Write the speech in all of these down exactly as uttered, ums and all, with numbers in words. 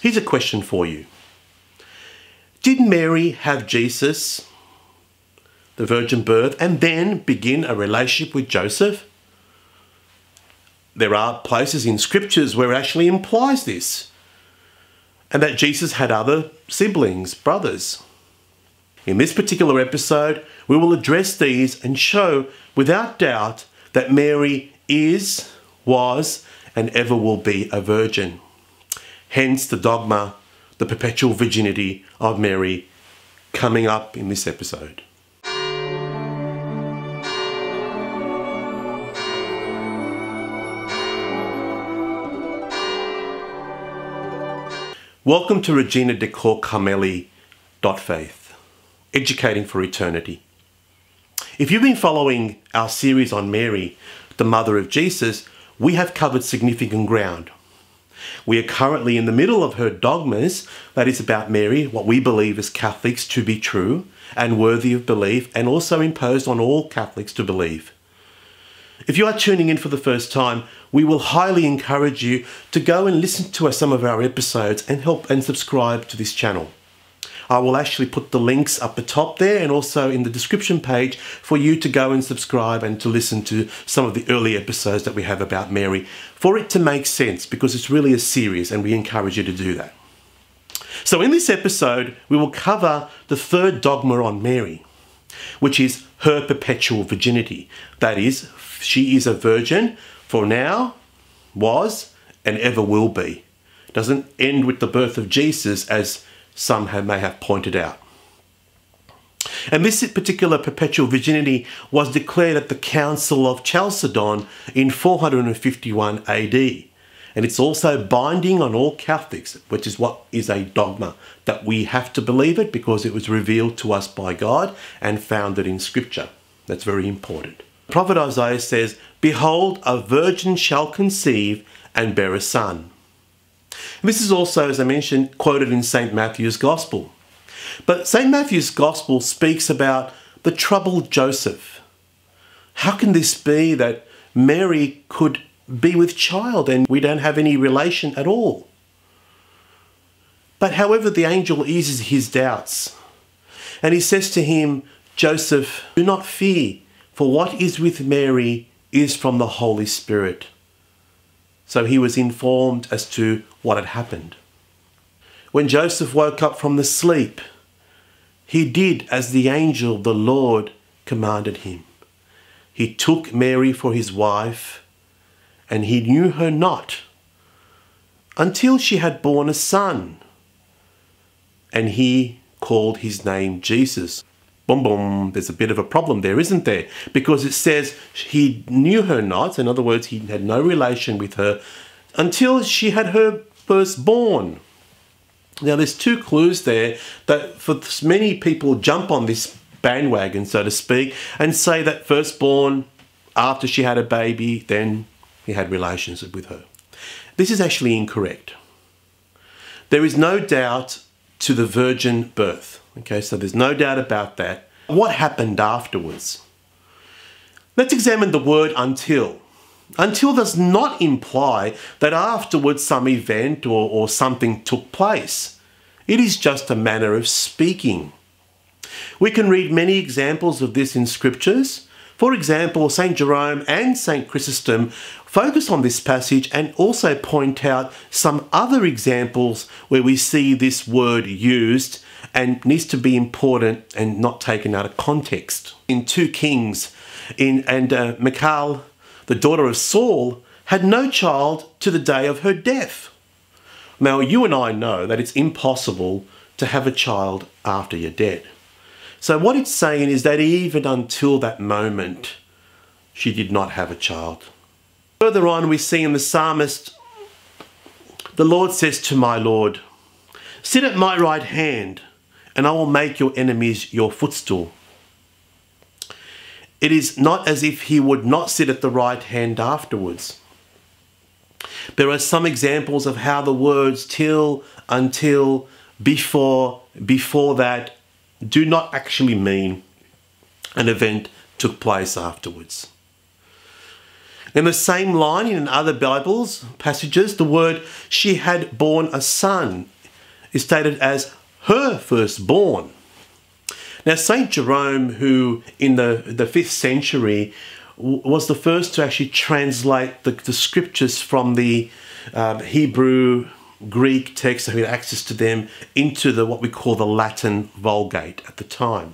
Here's a question for you. Did Mary have Jesus, the virgin birth, and then begin a relationship with Joseph? There are places in scriptures where it actually implies this, and that Jesus had other siblings, brothers. In this particular episode, we will address these and show without doubt that Mary is, was, and ever will be a virgin. Hence the dogma, the perpetual virginity of Mary, coming up in this episode. Welcome to Regina Decor Carmeli dot faith, educating for eternity. If you've been following our series on Mary, the mother of Jesus, we have covered significant ground. We are currently in the middle of her dogmas, that is about Mary, what we believe as Catholics to be true and worthy of belief, and also imposed on all Catholics to believe. If you are tuning in for the first time, we will highly encourage you to go and listen to some of our episodes and help and subscribe to this channel. I will actually put the links up the top there and also in the description page for you to go and subscribe and to listen to some of the early episodes that we have about Mary, for it to make sense, because it's really a series and we encourage you to do that. So in this episode, we will cover the third dogma on Mary, which is her perpetual virginity. That is, she is a virgin for now, was, and ever will be. It doesn't end with the birth of Jesus, as some have, may have pointed out. And this particular perpetual virginity was declared at the Council of Chalcedon in four hundred fifty-one A D. And it's also binding on all Catholics, which is what is a dogma, that we have to believe it because it was revealed to us by God and founded in Scripture. That's very important. Prophet Isaiah says, "Behold, a virgin shall conceive and bear a son." This is also, as I mentioned, quoted in Saint Matthew's Gospel. But Saint Matthew's Gospel speaks about the troubled Joseph. How can this be that Mary could be with child and we don't have any relation at all? But however, the angel eases his doubts. And he says to him, "Joseph, do not fear, for what is with Mary is from the Holy Spirit." So he was informed as to what had happened. When Joseph woke up from the sleep, he did as the angel, the Lord, commanded him. He took Mary for his wife, and he knew her not until she had borne a son, and he called his name Jesus. Boom, boom, there's a bit of a problem there, isn't there? Because it says he knew her not, in other words, he had no relation with her, until she had her firstborn. Now, there's two clues there that for many people jump on this bandwagon, so to speak, and say that firstborn, after she had a baby, then he had relations with her. This is actually incorrect. There is no doubt to the virgin birth. Okay, so there's no doubt about that. What happened afterwards? Let's examine the word until. Until does not imply that afterwards some event or, or something took place. It is just a manner of speaking. We can read many examples of this in scriptures. For example, Saint Jerome and Saint Chrysostom focus on this passage and also point out some other examples where we see this word used and needs to be important and not taken out of context. In Second Kings, in, and uh, Michal, the daughter of Saul, had no child to the day of her death. Now, you and I know that it's impossible to have a child after you're dead. So what it's saying is that even until that moment, she did not have a child. Further on, we see in the psalmist, the Lord says to my Lord, "Sit at my right hand, and I will make your enemies your footstool." It is not as if he would not sit at the right hand afterwards. There are some examples of how the words till, until, before, before that, do not actually mean an event took place afterwards. In the same line, in other Bibles passages, the word "she had born a son" is stated as her firstborn. Now, Saint Jerome, who in the, the fifth century was the first to actually translate the, the scriptures from the um, Hebrew, Greek texts, who had access to them, into the what we call the Latin Vulgate at the time.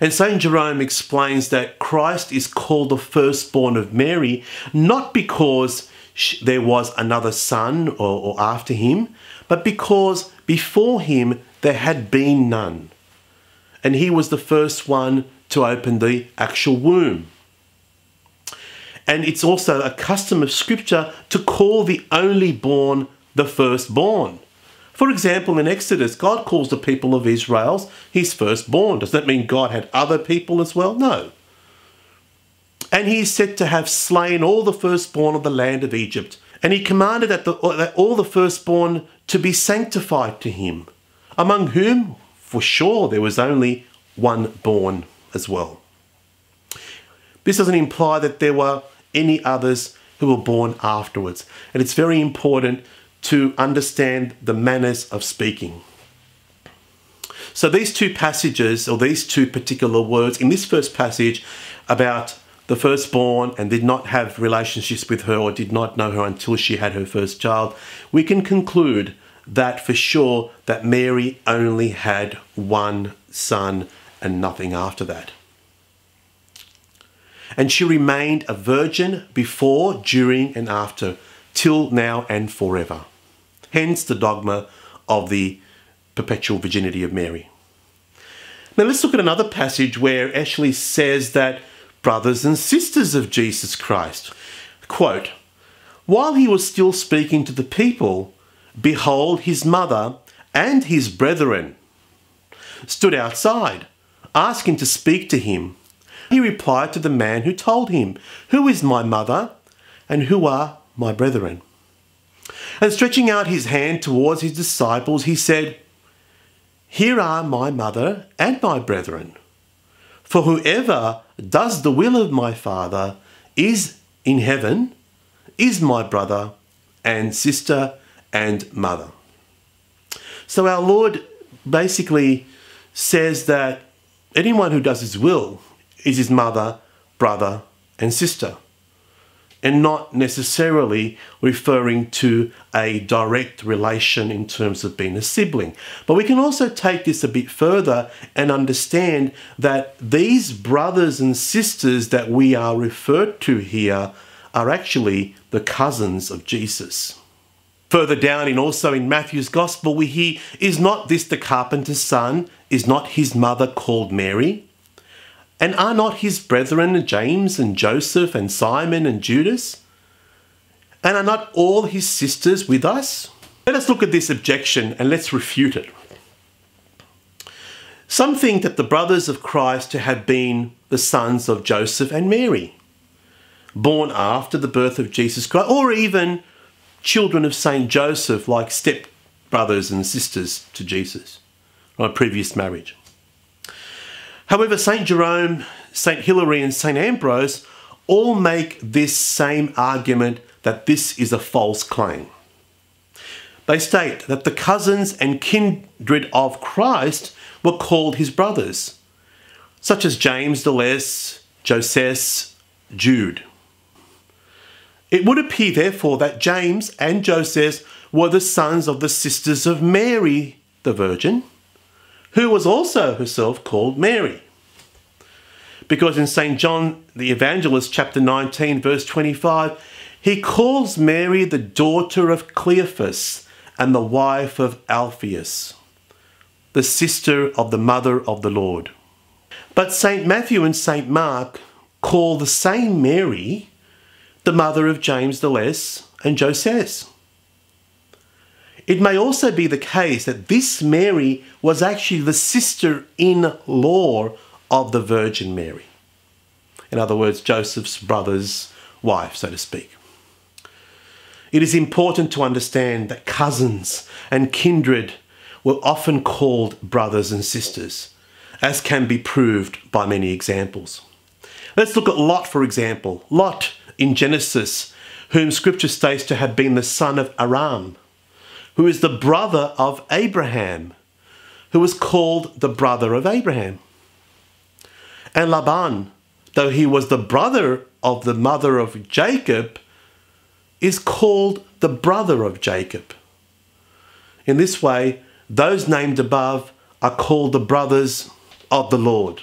And Saint Jerome explains that Christ is called the firstborn of Mary, not because she, there was another son or, or after him, but because before him there had been none. And he was the first one to open the actual womb. And it's also a custom of Scripture to call the only born the firstborn. For example, in Exodus, God calls the people of Israel his firstborn. Does that mean God had other people as well? No. And he is said to have slain all the firstborn of the land of Egypt. And he commanded that, the, that all the firstborn to be sanctified to him, among whom, for sure, there was only one born as well. This doesn't imply that there were any others who were born afterwards. And it's very important to understand the manners of speaking. So these two passages, or these two particular words, in this first passage about the firstborn and did not have relationships with her or did not know her until she had her first child, we can conclude that for sure that Mary only had one son and nothing after that. And she remained a virgin before, during and after, till now and forever. Hence the dogma of the perpetual virginity of Mary. Now let's look at another passage where it actually says that brothers and sisters of Jesus Christ, quote, "While he was still speaking to the people, behold, his mother and his brethren stood outside, asking to speak to him. He replied to the man who told him, 'Who is my mother and who are my brethren?' And stretching out his hand towards his disciples, he said, 'Here are my mother and my brethren. For whoever does the will of my Father is in heaven, is my brother and sister and mother.'" So our Lord basically says that anyone who does his will is his mother, brother and sister, and not necessarily referring to a direct relation in terms of being a sibling. But we can also take this a bit further and understand that these brothers and sisters that we are referred to here are actually the cousins of Jesus. Further down, in also in Matthew's Gospel, we hear, "Is not this the carpenter's son? Is not his mother called Mary? And are not his brethren James and Joseph and Simon and Judas? And are not all his sisters with us?" Let us look at this objection and let's refute it. Some think that the brothers of Christ have been the sons of Joseph and Mary, born after the birth of Jesus Christ, or even children of Saint Joseph, like stepbrothers and sisters to Jesus on a previous marriage. However, Saint Jerome, Saint Hilary and Saint Ambrose all make this same argument that this is a false claim. They state that the cousins and kindred of Christ were called his brothers, such as James the Less, Joses, Jude. It would appear, therefore, that James and Joses were the sons of the sisters of Mary the Virgin, who was also herself called Mary. Because in Saint John the Evangelist, chapter nineteen, verse twenty-five, he calls Mary the daughter of Cleophas and the wife of Alphaeus, the sister of the mother of the Lord. But Saint Matthew and Saint Mark call the same Mary the mother of James the Less and Joses. It may also be the case that this Mary was actually the sister-in-law of the Virgin Mary. In other words, Joseph's brother's wife, so to speak. It is important to understand that cousins and kindred were often called brothers and sisters, as can be proved by many examples. Let's look at Lot, for example. Lot in Genesis, whom Scripture states to have been the son of Aram, who is the brother of Abraham, who was called the brother of Abraham. And Laban, though he was the brother of the mother of Jacob, is called the brother of Jacob. In this way, those named above are called the brothers of the Lord.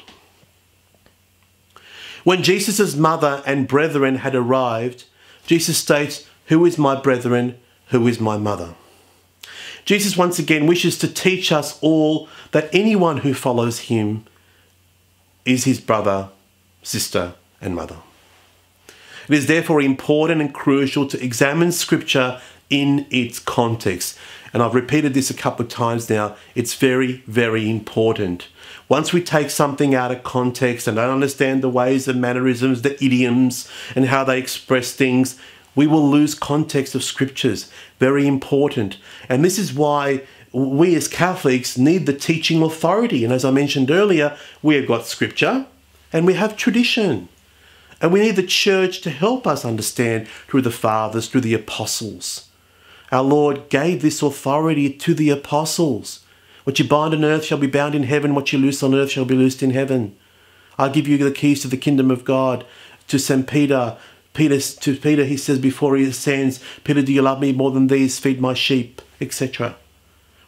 When Jesus' mother and brethren had arrived, Jesus states, "Who is my brethren? Who is my mother?" Jesus once again wishes to teach us all that anyone who follows him is his brother, sister, and mother. It is therefore important and crucial to examine Scripture in its context. And I've repeated this a couple of times now. It's very, very important. Once we take something out of context and don't understand the ways, the mannerisms, the idioms, and how they express things, we will lose context of Scriptures. Very important. And this is why we as Catholics need the teaching authority. And as I mentioned earlier, we have got Scripture and we have tradition. And we need the Church to help us understand through the Fathers, through the Apostles. Our Lord gave this authority to the Apostles. What you bind on earth shall be bound in heaven. What you loose on earth shall be loosed in heaven. I'll give you the keys to the kingdom of God. To Saint Peter, Peter to Peter he says before he ascends, "Peter, do you love me more than these? Feed my sheep," et cetera.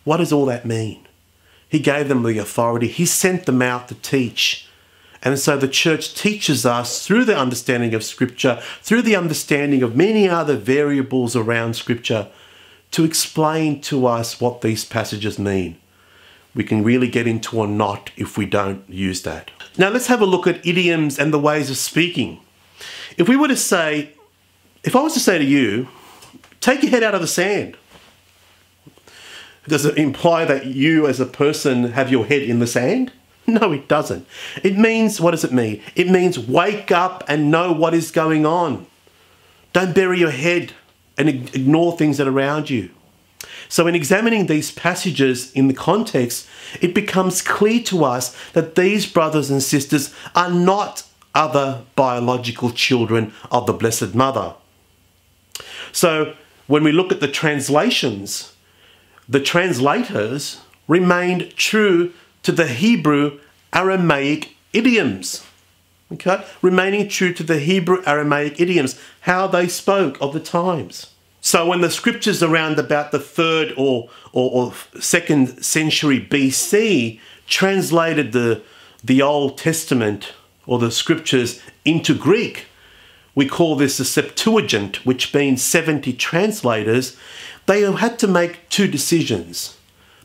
What does all that mean? He gave them the authority. He sent them out to teach. And so the Church teaches us through the understanding of Scripture, through the understanding of many other variables around Scripture, to explain to us what these passages mean. We can really get into a knot if we don't use that. Now let's have a look at idioms and the ways of speaking. If we were to say, if I was to say to you, "Take your head out of the sand," does it imply that you as a person have your head in the sand? No, it doesn't. It means, what does it mean? It means wake up and know what is going on. Don't bury your head and ignore things that are around you. So in examining these passages in the context, it becomes clear to us that these brothers and sisters are not other biological children of the Blessed Mother. So when we look at the translations, the translators remained true to the Hebrew Aramaic idioms, okay? Remaining true to the Hebrew Aramaic idioms, how they spoke of the times. So when the Scriptures around about the third or, or, or second century B C translated the, the Old Testament or the Scriptures into Greek, we call this the Septuagint, which means seventy translators, they had to make two decisions.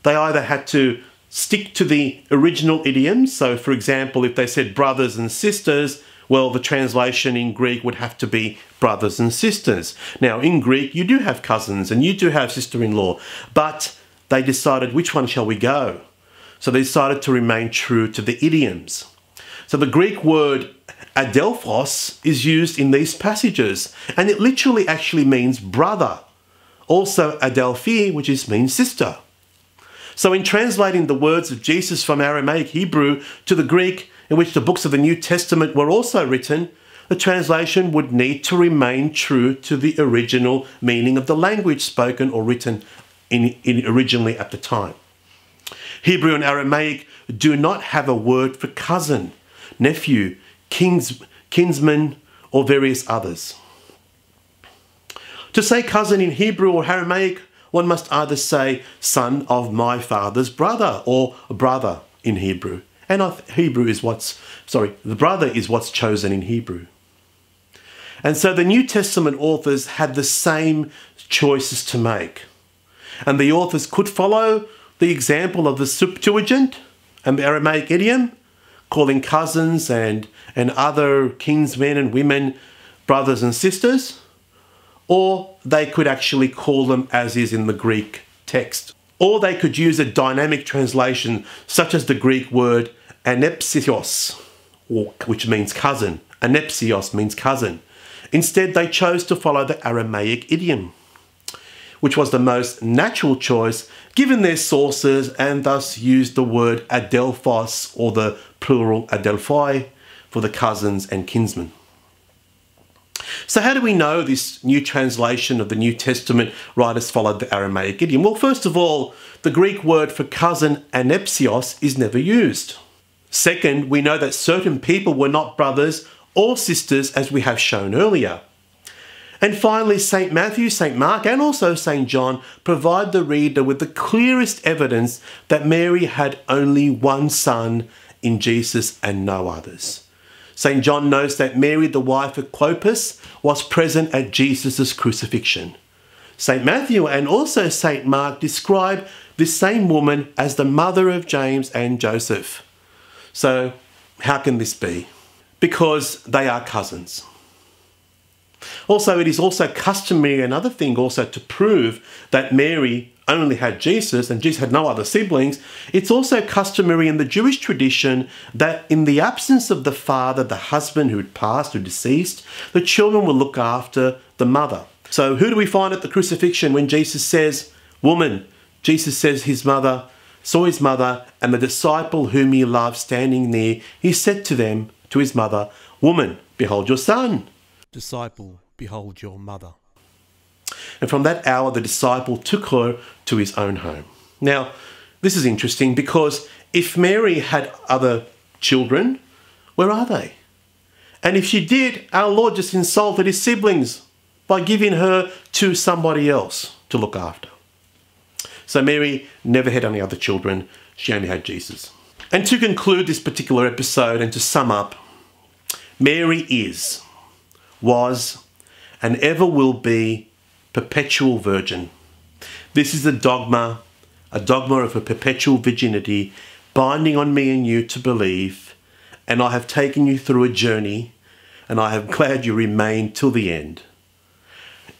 They either had to stick to the original idioms. So, for example, if they said brothers and sisters, well, the translation in Greek would have to be brothers and sisters. Now, in Greek, you do have cousins and you do have sister-in-law, but they decided which one shall we go? So they decided to remain true to the idioms. So the Greek word Adelphos is used in these passages, and it literally actually means brother. Also, Adelphi, which is means sister. So in translating the words of Jesus from Aramaic Hebrew to the Greek, in which the books of the New Testament were also written, the translation would need to remain true to the original meaning of the language spoken or written in, in originally at the time. Hebrew and Aramaic do not have a word for cousin, nephew, kins, kinsman, or various others. To say cousin in Hebrew or Aramaic, one must either say son of my father's brother or brother in Hebrew. And Hebrew is what's, sorry, the brother is what's chosen in Hebrew. And so the New Testament authors had the same choices to make. And the authors could follow the example of the Septuagint, an Aramaic idiom, calling cousins and, and other kinsmen and women brothers and sisters. Or they could actually call them as is in the Greek text. Or they could use a dynamic translation, such as the Greek word anepsios, which means cousin. Anepsios means cousin. Instead, they chose to follow the Aramaic idiom, which was the most natural choice given their sources, and thus used the word adelphos, or the plural adelphoi, for the cousins and kinsmen. So how do we know this new translation of the New Testament writers followed the Aramaic idiom? Well, first of all, the Greek word for cousin, anepsios, is never used. Second, we know that certain people were not brothers or sisters, as we have shown earlier. And finally, Saint Matthew, Saint Mark, and also Saint John provide the reader with the clearest evidence that Mary had only one son in Jesus and no others. Saint John notes that Mary, the wife of Clopas, was present at Jesus' crucifixion. Saint Matthew and also Saint Mark describe this same woman as the mother of James and Joseph. So, how can this be? Because they are cousins. Also, it is also customary, another thing also to prove that Mary only had Jesus and Jesus had no other siblings, it's also customary in the Jewish tradition that in the absence of the father, the husband who had passed or deceased, the children will look after the mother. So who do we find at the crucifixion when Jesus says, "Woman," Jesus says his mother, saw his mother and the disciple whom he loved standing near, he said to them, to his mother, "Woman, behold your son." "Disciple, behold your mother." And from that hour, the disciple took her to his own home. Now, this is interesting because if Mary had other children, where are they? And if she did, our Lord just insulted his siblings by giving her to somebody else to look after. So Mary never had any other children. She only had Jesus. And to conclude this particular episode and to sum up, Mary is, was, and ever will be perpetual virgin. This is a dogma, a dogma of her perpetual virginity, binding on me and you to believe, and I have taken you through a journey, and I am glad you remain till the end.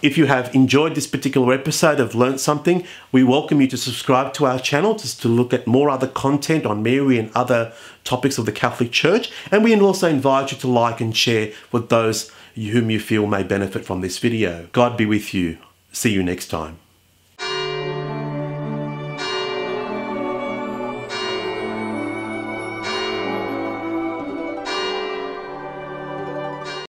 If you have enjoyed this particular episode, have learnt something, we welcome you to subscribe to our channel just to look at more other content on Mary and other topics of the Catholic Church. And we also invite you to like and share with those whom you feel may benefit from this video. God be with you. See you next time.